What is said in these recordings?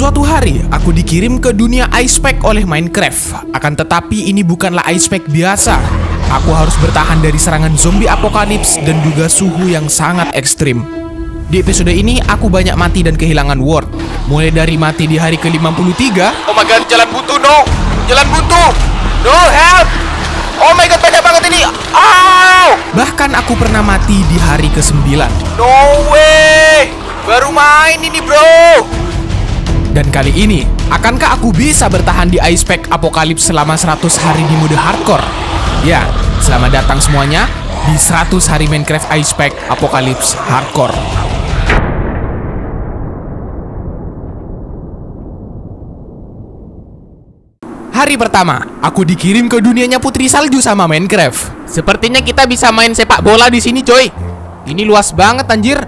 Suatu hari, aku dikirim ke dunia Ice Spike oleh Minecraft. Akan tetapi, ini bukanlah Ice Spike biasa. Aku harus bertahan dari serangan zombie apokalips dan juga suhu yang sangat ekstrim. Di episode ini, aku banyak mati dan kehilangan ward. Mulai dari mati di hari ke-53. Oh my god, jalan buntu, no! Jalan buntu! No, help! Oh my god, banyak banget ini! Ow! Bahkan aku pernah mati di hari ke-9. No way! Baru main ini, bro! Dan kali ini, akankah aku bisa bertahan di Ice Spike Apocalypse selama 100 hari di mode hardcore? Ya, selamat datang semuanya di 100 hari Minecraft Ice Spike Apocalypse Hardcore. Hari pertama, aku dikirim ke dunianya Putri Salju sama Minecraft. Sepertinya kita bisa main sepak bola di sini, coy. Ini luas banget, anjir.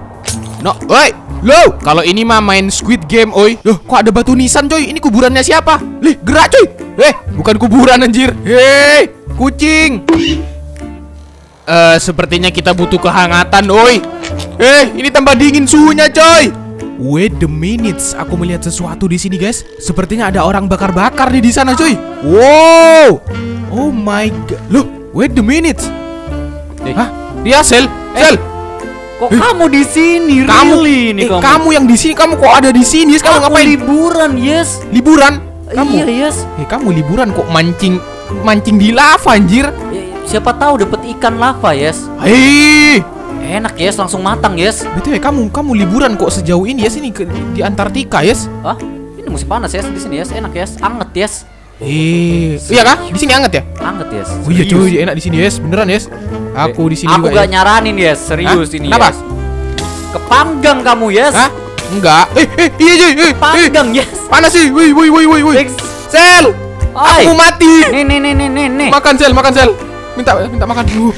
No, oi! Loh, kalau ini mah main Squid Game, oi. Loh, kok ada batu nisan, coy? Ini kuburannya siapa? Lih, gerak, coy. Bukan kuburan, anjir. Hei, kucing. Sepertinya kita butuh kehangatan, oi. Ini tambah dingin suhunya, coy. Wait a minute, aku melihat sesuatu di sini, guys. Sepertinya ada orang bakar-bakar di sana, coy. Wow. Oh my god. Loh, wait a minute. Hah? Riasel? Sel. Kok kamu di sini? Really? Kamu yang di sini, kamu kok ada di sini? Kamu ngapain? Liburan, yes. Liburan? Kamu? Iya, yes. Kamu liburan kok mancing di lava, anjir. Siapa tahu dapat ikan lava, yes. Enak, yes, langsung matang, yes. Betul ya, kamu liburan kok sejauh ini, yes, ini di Antartika, yes. Hah? Ini musim panas, yes, di sini, yes. Enak, yes. Anget, yes. Iya kah? Di sini anget ya? Anget, yes. Oh iya, cuy, enak di sini, yes. Beneran, yes. Aku di sini. Aku gak nyaranin, yes, serius. Hah? Ini. Kenapa? Yes. Kepanggang kamu, yes. Hah? Enggak. Iya. Panggang, yes. Panas sih. Woi. Sel. Oi. Aku mati. Nih. Makan sel. Minta makan dulu.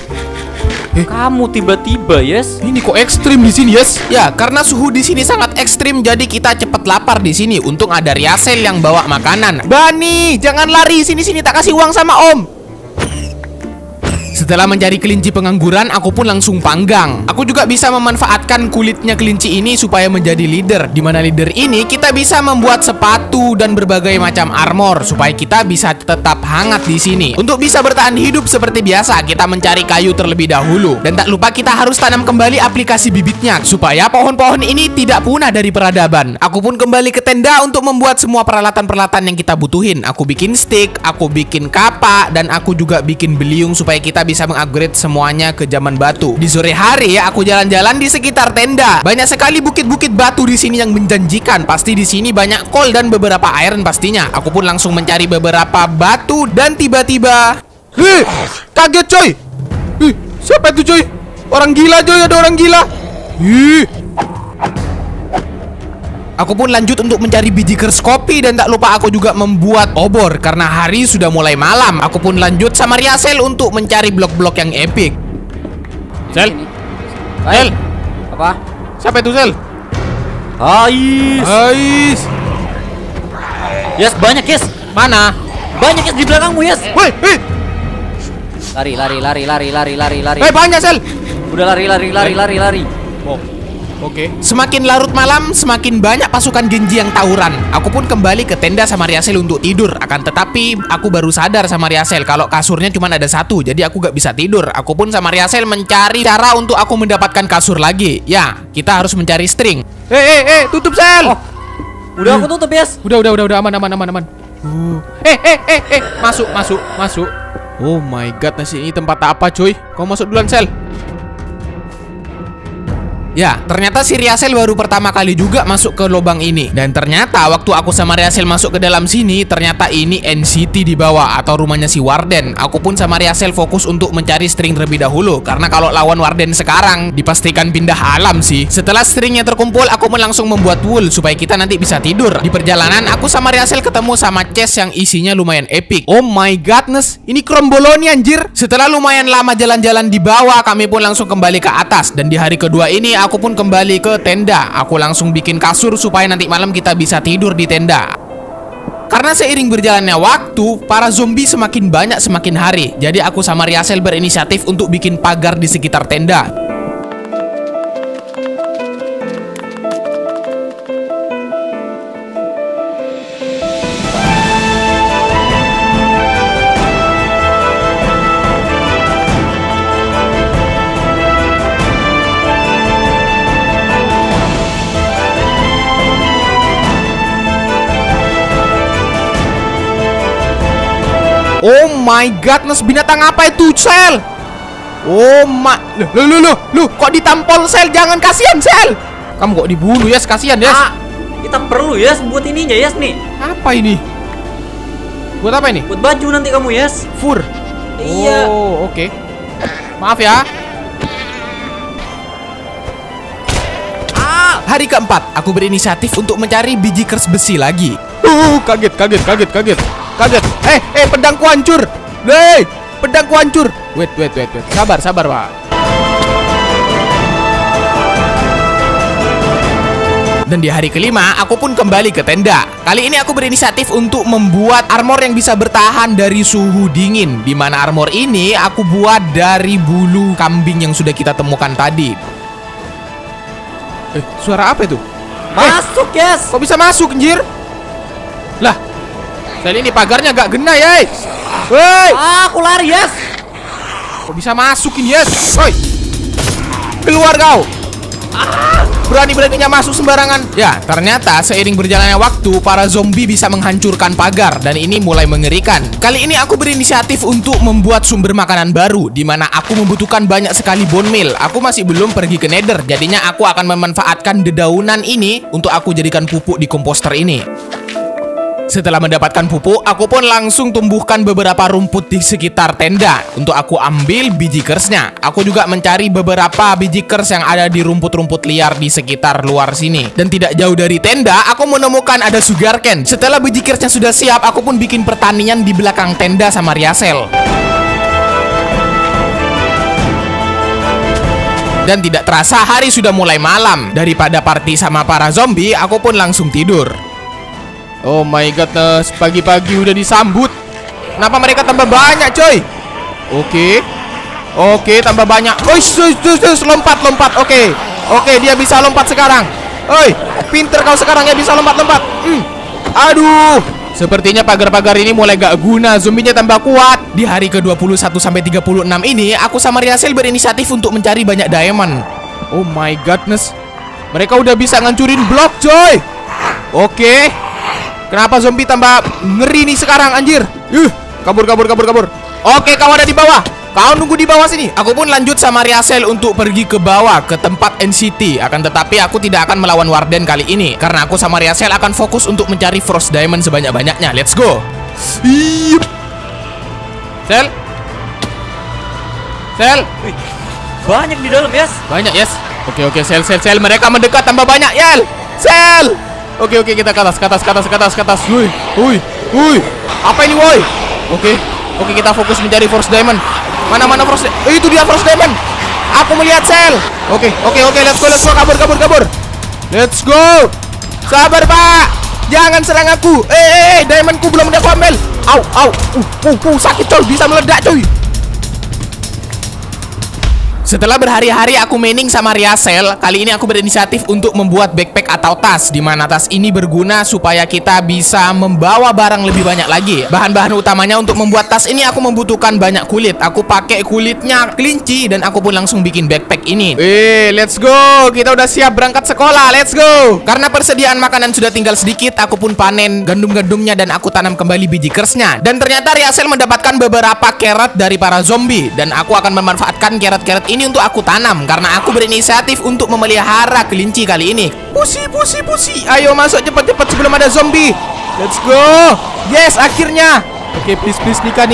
Kamu tiba-tiba, yes. Ini kok ekstrim di sini, yes? Ya, karena suhu di sini sangat ekstrim, jadi kita cepet lapar di sini. Untung ada Riasel yang bawa makanan. Bani, jangan lari, sini tak kasih uang sama Om. Setelah mencari kelinci pengangguran, aku pun langsung panggang. Aku juga bisa memanfaatkan kulitnya kelinci ini supaya menjadi leader. Dimana leader ini kita bisa membuat sepatu dan berbagai macam armor supaya kita bisa tetap hangat di sini. Untuk bisa bertahan hidup seperti biasa, kita mencari kayu terlebih dahulu. Dan tak lupa kita harus tanam kembali aplikasi bibitnya supaya pohon-pohon ini tidak punah dari peradaban. Aku pun kembali ke tenda untuk membuat semua peralatan-peralatan yang kita butuhin. Aku bikin stick, aku bikin kapak, dan aku juga bikin beliung supaya kita bisa mengupgrade semuanya ke zaman batu. Di sore hari ya, aku jalan-jalan di sekitar tenda. Banyak sekali bukit-bukit batu di sini yang menjanjikan. Pasti di sini banyak coal dan beberapa iron pastinya. Aku pun langsung mencari beberapa batu dan tiba-tiba, kaget coy. Siapa itu coy? Orang gila coy, ada orang gila. Aku pun lanjut untuk mencari biji kers kopi. Dan tak lupa aku juga membuat obor karena hari sudah mulai malam. Aku pun lanjut sama Riasel untuk mencari blok-blok yang epic. Sel. Apa? Siapa itu, Sel? Ais. Yes, banyak, yes. Mana? Banyak, yes, di belakangmu, yes. Woi. Lari. Banyak, Sel. Udah lari. Oke. Semakin larut malam, semakin banyak pasukan Genji yang tawuran. Aku pun kembali ke tenda sama Riasel untuk tidur. Akan tetapi, aku baru sadar sama Riasel kalau kasurnya cuma ada satu, jadi aku gak bisa tidur. Aku pun sama Riasel mencari cara untuk aku mendapatkan kasur lagi. Ya, kita harus mencari string. Tutup, Sel. Udah aku tutup, yes. Udah, aman. Masuk. Oh my god, nasi ini tempat apa, cuy? Kau masuk duluan, Sel. Ya, ternyata si Riasel baru pertama kali juga masuk ke lubang ini. Dan ternyata waktu aku sama Riasel masuk ke dalam sini, ternyata ini NCT di bawah atau rumahnya si Warden. Aku pun sama Riasel fokus untuk mencari string terlebih dahulu, karena kalau lawan Warden sekarang dipastikan pindah alam sih. Setelah stringnya terkumpul, aku pun langsung membuat wool supaya kita nanti bisa tidur. Di perjalanan, aku sama Riasel ketemu sama chest yang isinya lumayan epic. Oh my godness, ini kromboloni anjir. Setelah lumayan lama jalan-jalan di bawah, kami pun langsung kembali ke atas. Dan di hari kedua ini aku pun kembali ke tenda. Aku langsung bikin kasur supaya nanti malam kita bisa tidur di tenda. Karena seiring berjalannya waktu, para zombie semakin banyak semakin hari. Jadi aku sama Riasel berinisiatif untuk bikin pagar di sekitar tenda. Oh my godness, binatang apa itu, Sel? Oh my, lu kok ditampol, Sel? Jangan, kasihan, Sel. Kamu kok dibunuh, Yes? Kasihan, Yes. Ah, kita perlu, Yes, buat ininya, Yes, nih. Apa ini? Buat apa ini? Buat baju nanti kamu, Yes. Fur. Iya. Oh, oke. Okay. Maaf ya. Hari keempat, aku berinisiatif untuk mencari biji kers besi lagi. Kaget. Pedangku hancur. Pedangku hancur. Wait. Sabar, Pak. Dan di hari kelima, aku pun kembali ke tenda. Kali ini aku berinisiatif untuk membuat armor yang bisa bertahan dari suhu dingin. Dimana armor ini aku buat dari bulu kambing yang sudah kita temukan tadi. Suara apa itu? Masuk, Yes. Kok bisa masuk, anjir? Lah, kali ini pagarnya gak genah, Yes. Woi, aku lari, Yes. Kok bisa masuk ini, Yes? Woi, keluar kau. Berani-beraninya masuk sembarangan. Ya, ternyata seiring berjalannya waktu, para zombie bisa menghancurkan pagar, dan ini mulai mengerikan. Kali ini aku berinisiatif untuk membuat sumber makanan baru, dimana aku membutuhkan banyak sekali bone meal. Aku masih belum pergi ke nether, jadinya aku akan memanfaatkan dedaunan ini untuk aku jadikan pupuk di komposter ini. Setelah mendapatkan pupuk, aku pun langsung tumbuhkan beberapa rumput di sekitar tenda untuk aku ambil biji kersnya. Aku juga mencari beberapa biji kers yang ada di rumput-rumput liar di sekitar luar sini. Dan tidak jauh dari tenda, aku menemukan ada sugar cane. Setelah biji kersnya sudah siap, aku pun bikin pertanian di belakang tenda sama Riasel. Dan tidak terasa hari sudah mulai malam. Daripada party sama para zombie, aku pun langsung tidur. Oh my godness, pagi-pagi udah disambut. Kenapa mereka tambah banyak, coy? Oke, tambah banyak. Oi, lompat. Oke, dia bisa lompat sekarang. Oi, pinter kau sekarang ya, bisa lompat-lompat. Aduh, sepertinya pagar-pagar ini mulai gak guna, zombinya tambah kuat. Di hari ke-21 sampai 36 ini, aku sama Riasel berinisiatif untuk mencari banyak diamond. Oh my godness. Mereka udah bisa ngancurin blok, coy. Oke. Kenapa zombie tambah ngeri nih sekarang, anjir? Kabur. Oke, kau ada di bawah. Kau nunggu di bawah sini. Aku pun lanjut sama Riasel untuk pergi ke bawah, ke tempat NCT. Akan tetapi aku tidak akan melawan Warden kali ini, karena aku sama Riasel akan fokus untuk mencari Frost Diamond sebanyak-banyaknya. Let's go. Sel. Banyak di dalam, Yes. Banyak, Yes. Oke, Sel. Mereka mendekat tambah banyak, Yel. Sel. Oke, kita ke atas. Woi. Apa ini, woi? Oke, kita fokus mencari Force Diamond. Mana Force Diamond? Itu dia Force Diamond. Aku melihat, Sel. Oke, let's go. Kabur. Let's go. Sabar, Pak. Jangan serang aku. Diamondku belum udah aku ambil. Au. Sakit, coy. Bisa meledak, coy. Setelah berhari-hari aku mining sama Riasel, kali ini aku berinisiatif untuk membuat backpack atau tas, di mana tas ini berguna supaya kita bisa membawa barang lebih banyak lagi. Bahan-bahan utamanya untuk membuat tas ini aku membutuhkan banyak kulit. Aku pakai kulitnya kelinci dan aku pun langsung bikin backpack ini. Let's go. Kita udah siap berangkat sekolah. Let's go. Karena persediaan makanan sudah tinggal sedikit, aku pun panen gandum-gandumnya dan aku tanam kembali biji kersnya. Dan ternyata Riasel mendapatkan beberapa carrot dari para zombie, dan aku akan memanfaatkan carrot-carrot ini untuk aku tanam, karena aku berinisiatif untuk memelihara kelinci kali ini. Pusi. Ayo masuk cepat-cepat sebelum ada zombie. Let's go. Yes, akhirnya. Oke, please nikah.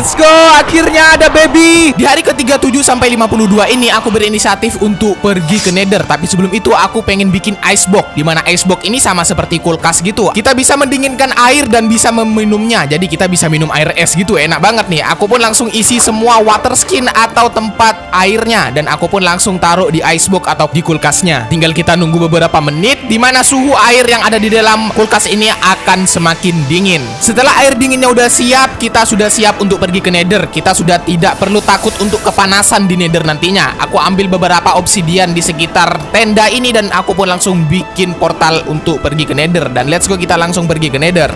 Let's go. Akhirnya ada baby. Di hari ke-37 sampai 52 ini aku berinisiatif untuk pergi ke nether, tapi sebelum itu aku pengen bikin ice box, di mana ice box ini sama seperti kulkas gitu. Kita bisa mendinginkan air dan bisa meminumnya. Jadi kita bisa minum air es gitu, enak banget nih. Aku pun langsung isi semua water skin atau tempat airnya, dan aku pun langsung taruh di ice box atau di kulkasnya. Tinggal kita nunggu beberapa menit, di mana suhu air yang ada di dalam kulkas ini akan semakin dingin. Setelah air dinginnya udah siap, kita sudah siap untuk pergi ke nether. Kita sudah tidak perlu takut untuk kepanasan di nether nantinya. Aku ambil beberapa obsidian di sekitar tenda ini, dan aku pun langsung bikin portal untuk pergi ke nether. Dan let's go, kita langsung pergi ke nether.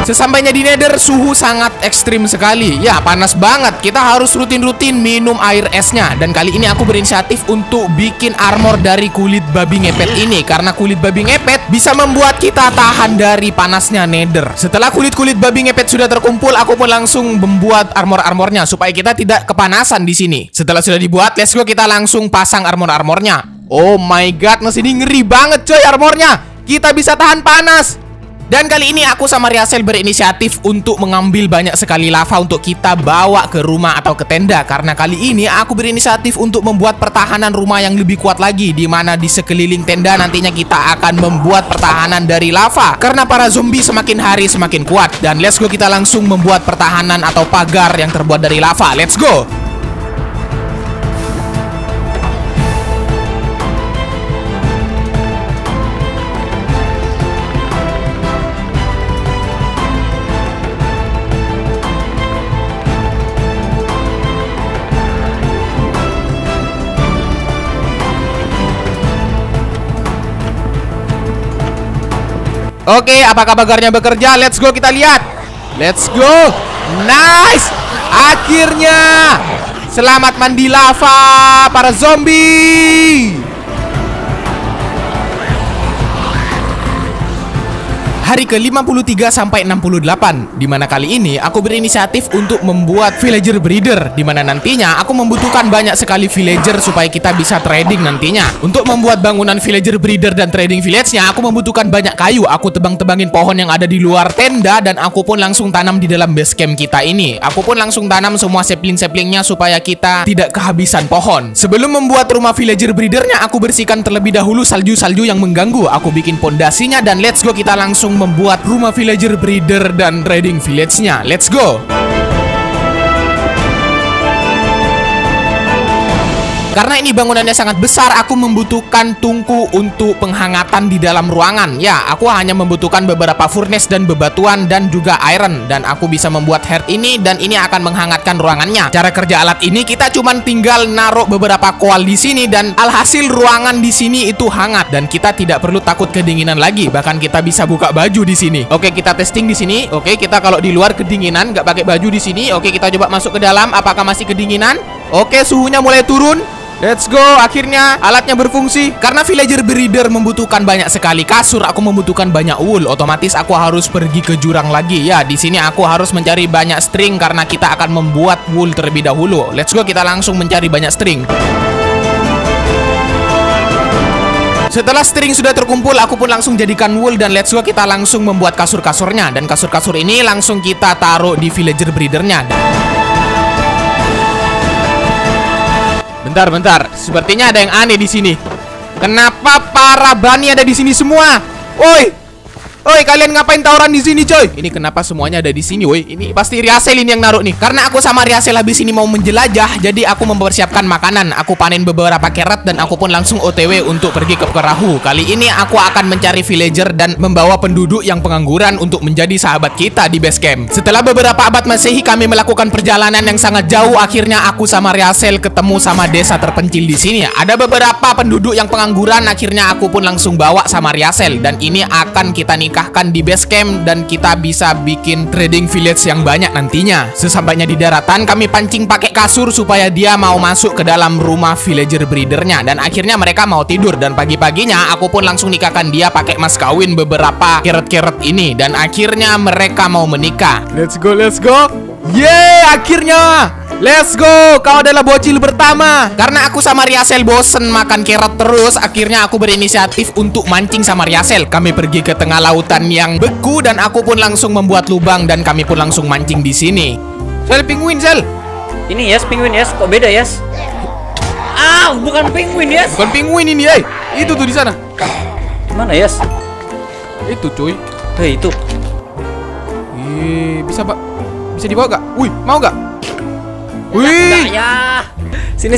Sesampainya di Nether, suhu sangat ekstrim sekali. Ya, panas banget. Kita harus rutin-rutin minum air esnya. Dan kali ini aku berinisiatif untuk bikin armor dari kulit babi ngepet ini. Karena kulit babi ngepet bisa membuat kita tahan dari panasnya Nether. Setelah kulit-kulit babi ngepet sudah terkumpul, aku pun langsung membuat armor-armornya supaya kita tidak kepanasan di sini. Setelah sudah dibuat, let's go, kita langsung pasang armor-armornya. Oh my godness, ini ngeri banget coy armornya. Kita bisa tahan panas. Dan kali ini aku sama Riasel berinisiatif untuk mengambil banyak sekali lava untuk kita bawa ke rumah atau ke tenda. Karena kali ini aku berinisiatif untuk membuat pertahanan rumah yang lebih kuat lagi, dimana di sekeliling tenda nantinya kita akan membuat pertahanan dari lava. Karena para zombie semakin hari semakin kuat. Dan let's go, kita langsung membuat pertahanan atau pagar yang terbuat dari lava. Let's go. Oke, apakah pagarnya bekerja? Let's go, kita lihat. Let's go. Nice. Akhirnya. Selamat mandi lava para zombie. Hari ke-53 sampai 68, dimana kali ini aku berinisiatif untuk membuat villager breeder, dimana nantinya aku membutuhkan banyak sekali villager supaya kita bisa trading nantinya. Untuk membuat bangunan villager breeder dan trading village-nya, aku membutuhkan banyak kayu. Aku tebang-tebangin pohon yang ada di luar tenda, dan aku pun langsung tanam di dalam base camp kita ini. Aku pun langsung tanam semua sapling-saplingnya supaya kita tidak kehabisan pohon. Sebelum membuat rumah villager breedernya, aku bersihkan terlebih dahulu salju-salju yang mengganggu. Aku bikin pondasinya, dan let's go, kita langsung membuat rumah villager breeder dan trading village-nya. Let's go. Karena ini bangunannya sangat besar, aku membutuhkan tungku untuk penghangatan di dalam ruangan. Ya, aku hanya membutuhkan beberapa furnace dan bebatuan dan juga iron. Dan aku bisa membuat hearth ini, dan ini akan menghangatkan ruangannya. Cara kerja alat ini, kita cuman tinggal naruh beberapa koal di sini, dan alhasil ruangan di sini itu hangat. Dan kita tidak perlu takut kedinginan lagi. Bahkan kita bisa buka baju di sini. Oke, kita testing di sini. Oke, kita kalau di luar kedinginan, nggak pakai baju di sini. Oke, kita coba masuk ke dalam. Apakah masih kedinginan? Oke, suhunya mulai turun. Let's go, akhirnya alatnya berfungsi. Karena villager breeder membutuhkan banyak sekali kasur, aku membutuhkan banyak wool. Otomatis aku harus pergi ke jurang lagi. Ya, di sini aku harus mencari banyak string karena kita akan membuat wool terlebih dahulu. Let's go, kita langsung mencari banyak string. Setelah string sudah terkumpul, aku pun langsung jadikan wool, dan let's go, kita langsung membuat kasur-kasurnya. Dan kasur-kasur ini langsung kita taruh di villager breedernya. Bentar, sepertinya ada yang aneh di sini. Kenapa para bani ada di sini semua? Woi, kalian ngapain tawuran di sini, coy? Ini kenapa semuanya ada di sini, woi? Ini pasti Riasel ini yang naruh nih. Karena aku sama Riasel habis ini mau menjelajah, jadi aku mempersiapkan makanan. Aku panen beberapa carrot, dan aku pun langsung OTW untuk pergi ke perahu. Kali ini aku akan mencari villager dan membawa penduduk yang pengangguran untuk menjadi sahabat kita di base camp. Setelah beberapa abad Masehi kami melakukan perjalanan yang sangat jauh, akhirnya aku sama Riasel ketemu sama desa terpencil di sini. Ada beberapa penduduk yang pengangguran, akhirnya aku pun langsung bawa sama Riasel, dan ini akan kita nikah di base camp, dan kita bisa bikin trading village yang banyak nantinya. Sesampainya di daratan, kami pancing pakai kasur supaya dia mau masuk ke dalam rumah villager breedernya, dan akhirnya mereka mau tidur. Dan pagi-paginya aku pun langsung nikahkan dia pakai mas kawin beberapa keret-keret ini, dan akhirnya mereka mau menikah. Let's go. Yeay, akhirnya. Let's go, kau adalah bocil pertama. Karena aku sama Riasel bosen makan carrot terus, akhirnya aku berinisiatif untuk mancing sama Riasel. Kami pergi ke tengah lautan yang beku, dan aku pun langsung membuat lubang, dan kami pun langsung mancing di sini. Sel, penguin, Sel. Ini Yes, penguin Yes. Kok beda Yes? Ah, bukan penguin Yes. Bukan penguin ini, hey. Itu tuh di sana. Mana Yes? Itu cuy. Hei, itu. Ih, bisa Pak. Bisa dibawa gak? Wih, mau gak? Wih, ya. Sini.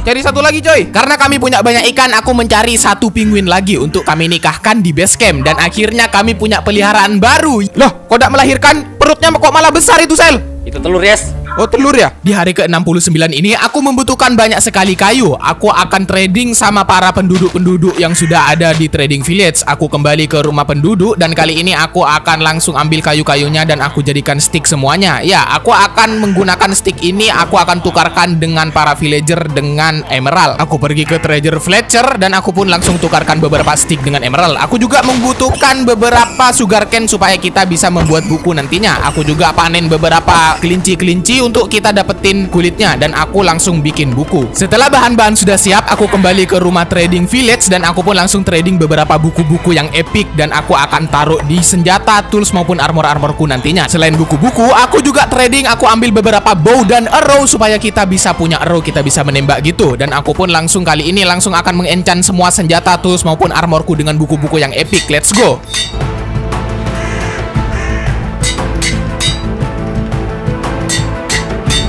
Cari satu lagi, coy. Karena kami punya banyak ikan, aku mencari satu penguin lagi untuk kami nikahkan di base camp, dan akhirnya kami punya peliharaan baru. Loh, kok tidak melahirkan? Perutnya kok malah besar itu, Sel? Itu telur, Yes. Oh, telur ya? Di hari ke-69 ini aku membutuhkan banyak sekali kayu. Aku akan trading sama para penduduk-penduduk yang sudah ada di trading village. Aku kembali ke rumah penduduk dan kali ini aku akan langsung ambil kayu-kayunya dan aku jadikan stick semuanya. Ya, aku akan menggunakan stick ini. Aku akan tukarkan dengan para villager dengan emerald. Aku pergi ke treasure Fletcher dan aku pun langsung tukarkan beberapa stick dengan emerald. Aku juga membutuhkan beberapa sugarcane supaya kita bisa membuat buku nantinya. Aku juga panen beberapa kelinci-kelinci untuk kita dapetin kulitnya dan aku langsung bikin buku. Setelah bahan-bahan sudah siap, aku kembali ke rumah trading village dan aku pun langsung trading beberapa buku-buku yang epic dan aku akan taruh di senjata, tools maupun armor-armorku nantinya. Selain buku-buku, aku juga trading, aku ambil beberapa bow dan arrow supaya kita bisa punya arrow, kita bisa menembak gitu. Dan aku pun langsung kali ini langsung akan mengenchant semua senjata, tools maupun armorku dengan buku-buku yang epic. Let's go.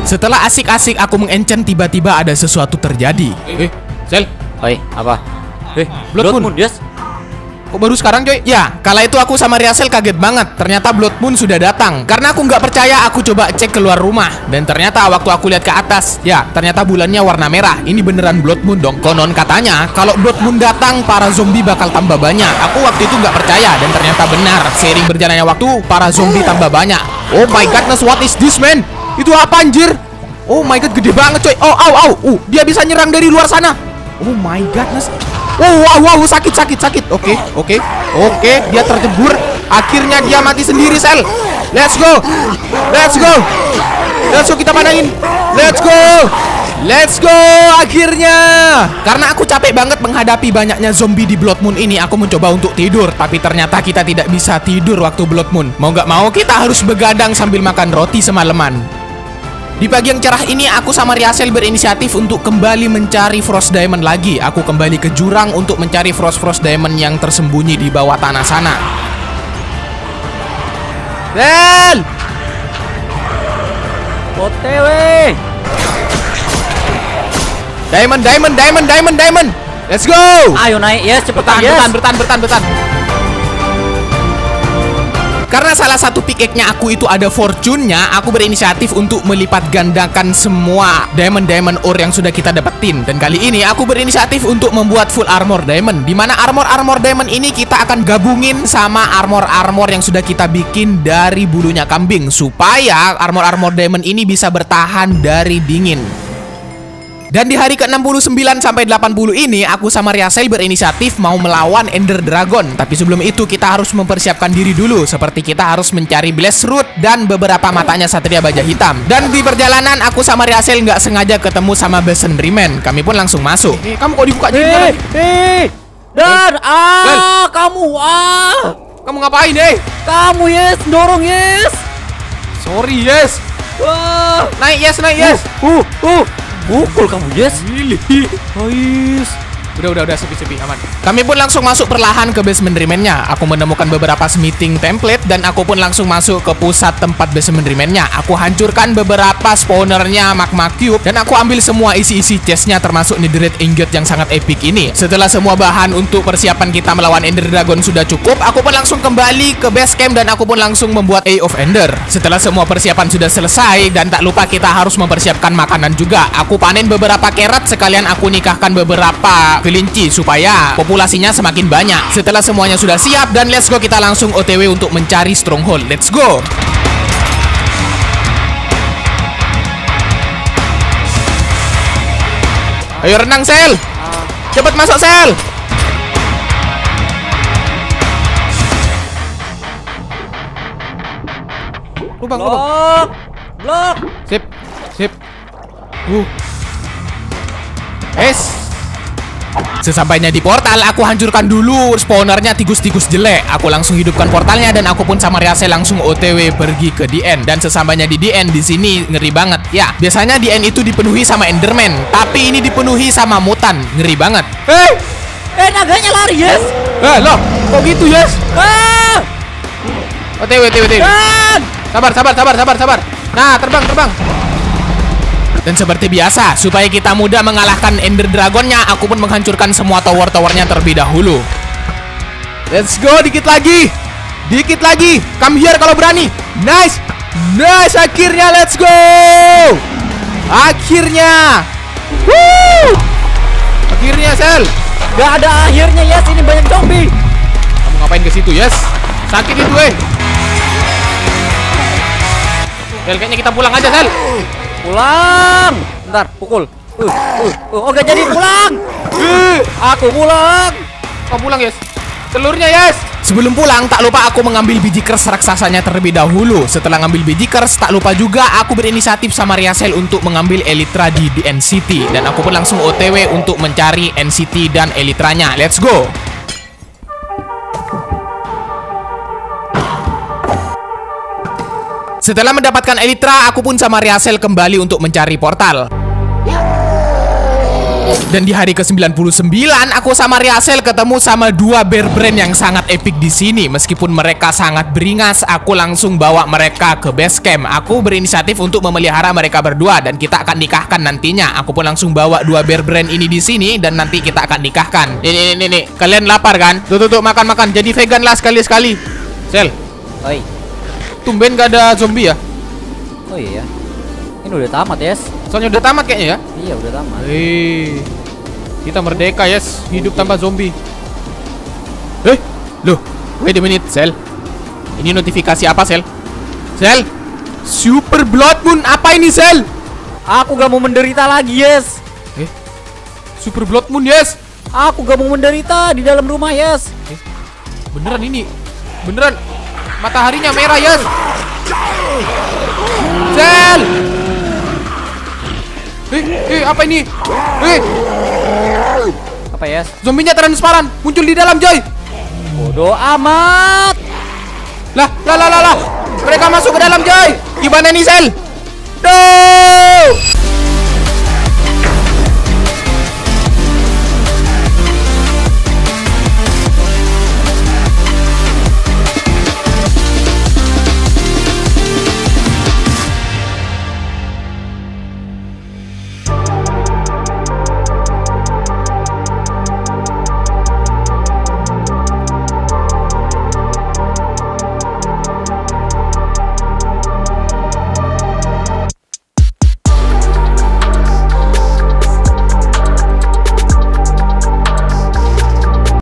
Setelah asik-asik aku mengenchant, tiba-tiba ada sesuatu terjadi. Sel. Oi, apa? Blood Moon, yes. Kok baru sekarang, coy? Ya, kala itu aku sama Riasel kaget banget. Ternyata Blood Moon sudah datang. Karena aku nggak percaya, aku coba cek keluar rumah. Dan ternyata waktu aku lihat ke atas, ya, ternyata bulannya warna merah. Ini beneran Blood Moon dong. Konon katanya, kalau Blood Moon datang, para zombie bakal tambah banyak. Aku waktu itu nggak percaya, dan ternyata benar. Seiring berjalannya waktu, para zombie tambah banyak. Oh my godness, what is this, man? Itu apa, anjir? Oh my god, gede banget, coy. Oh, au, au. Dia bisa nyerang dari luar sana. Oh my godness. Oh, wow, wow, sakit, sakit, sakit. Oke, dia tercebur. Akhirnya dia mati sendiri, Sel. Let's go, kita panangin. Let's go, akhirnya. Karena aku capek banget menghadapi banyaknya zombie di Blood Moon ini, aku mencoba untuk tidur. Tapi ternyata kita tidak bisa tidur waktu Blood Moon. Mau gak mau, kita harus begadang sambil makan roti semalaman. Di pagi yang cerah ini, aku sama Riasel berinisiatif untuk kembali mencari Frost Diamond lagi. Aku kembali ke jurang untuk mencari Frost Diamond yang tersembunyi di bawah tanah sana. Sel! OTW! Diamond! Let's go! Ayo naik, yes, cepetan, yes. Bertahan. Karena salah satu pickaxe-nya aku itu ada fortune-nya, aku berinisiatif untuk melipat gandakan semua diamond ore yang sudah kita dapetin. Dan kali ini aku berinisiatif untuk membuat full armor diamond, dimana armor diamond ini kita akan gabungin sama armor yang sudah kita bikin dari bulunya kambing, supaya armor diamond ini bisa bertahan dari dingin. Dan di hari ke-69 sampai 80 ini, aku sama Riasel berinisiatif mau melawan Ender Dragon. Tapi sebelum itu, kita harus mempersiapkan diri dulu. Seperti kita harus mencari Blast Root dan beberapa matanya Satria Baja Hitam. Dan di perjalanan, aku sama Riasel nggak sengaja ketemu sama Basendryman. Kami pun langsung masuk. Kamu kok dibuka jendela? Kamu ngapain, Kamu, yes, dorong, yes. Sorry, yes. Naik, yes. Pukul kamu, yes. Nice. Udah, sepi-sepi, aman. Kami pun langsung masuk perlahan ke basement remainnya. Aku menemukan beberapa smithing template dan aku pun langsung masuk ke pusat tempat basement remainnya. Aku hancurkan beberapa spawnernya magma cube dan aku ambil semua isi-isi chestnya termasuk netherite ingot yang sangat epic ini. Setelah semua bahan untuk persiapan kita melawan Ender Dragon sudah cukup, aku pun langsung kembali ke base camp dan aku pun langsung membuat Eye of Ender. Setelah semua persiapan sudah selesai dan tak lupa kita harus mempersiapkan makanan juga. Aku panen beberapa kerat sekalian aku nikahkan beberapa kelinci supaya populasinya semakin banyak. Setelah semuanya sudah siap dan let's go, kita langsung OTW untuk mencari stronghold. Let's go. Ayo renang, Sel. Cepat masuk, Sel. Lubang. Blok. Sip. Es. Sesampainya di portal, aku hancurkan dulu spawnernya tikus-tikus jelek. Aku langsung hidupkan portalnya dan aku pun sama Riasel langsung OTW pergi ke DN. Dan sesampainya di DN, di sini ngeri banget. Ya, biasanya DN itu dipenuhi sama Enderman, tapi ini dipenuhi sama mutan. Ngeri banget. Naganya lari, yes. Loh, kok gitu, yes? OTW. Sabar. Nah, terbang. Dan seperti biasa, supaya kita mudah mengalahkan Ender Dragonnya, aku pun menghancurkan semua tower-towernya terlebih dahulu. Let's go, dikit lagi. Come here kalau berani. Nice. Nice, akhirnya let's go. Akhirnya. Woo! Akhirnya Sel. Gak ada akhirnya, yes, ini banyak zombie. Kamu ngapain ke situ, yes? Sakit itu, eh. Sel, kayaknya kita pulang aja, Sel. Pulang. Bentar, pukul. Oh, gak jadi, pulang. Aku pulang. Kamu pulang, yes. Telurnya, yes. Sebelum pulang, tak lupa aku mengambil biji kers raksasanya terlebih dahulu. Setelah ngambil biji kers, tak lupa juga aku berinisiatif sama Riasel untuk mengambil Elytra di NCT. Dan aku pun langsung OTW untuk mencari NCT dan Elytranya. Let's go! Setelah mendapatkan Elytra, aku pun sama Riasel kembali untuk mencari portal. Dan di hari ke-99 aku sama Riasel ketemu sama dua bear brand yang sangat epic di sini. Meskipun mereka sangat beringas, aku langsung bawa mereka ke base camp. Aku berinisiatif untuk memelihara mereka berdua dan kita akan nikahkan nantinya. Aku pun langsung bawa dua bear brand ini di sini dan nanti kita akan nikahkan. Ini. Kalian lapar kan? Tuh makan. Jadi vegan lah sekali-sekali. Sel. Oi. Tumben gak ada zombie ya? Oh iya. Ini udah tamat, yes. Soalnya udah tamat kayaknya ya? Iya, udah tamat. Hei. Kita merdeka, yes. Hidup tanpa zombie. Eh, loh. Wait a minute, Sel. Ini notifikasi apa, Sel? Sel? Super Blood Moon, apa ini, Sel? Aku gak mau menderita lagi, yes. Eh? Super Blood Moon, yes. Aku gak mau menderita di dalam rumah, yes. Eh? Beneran ini. Beneran. Mataharinya merah, yes. Sel. Apa ini? Apa ya? Zombinya transparan, muncul di dalam, Joy. Bodoh amat. Lah. Mereka masuk ke dalam, Joy. Gimana nih, Sel? Duh.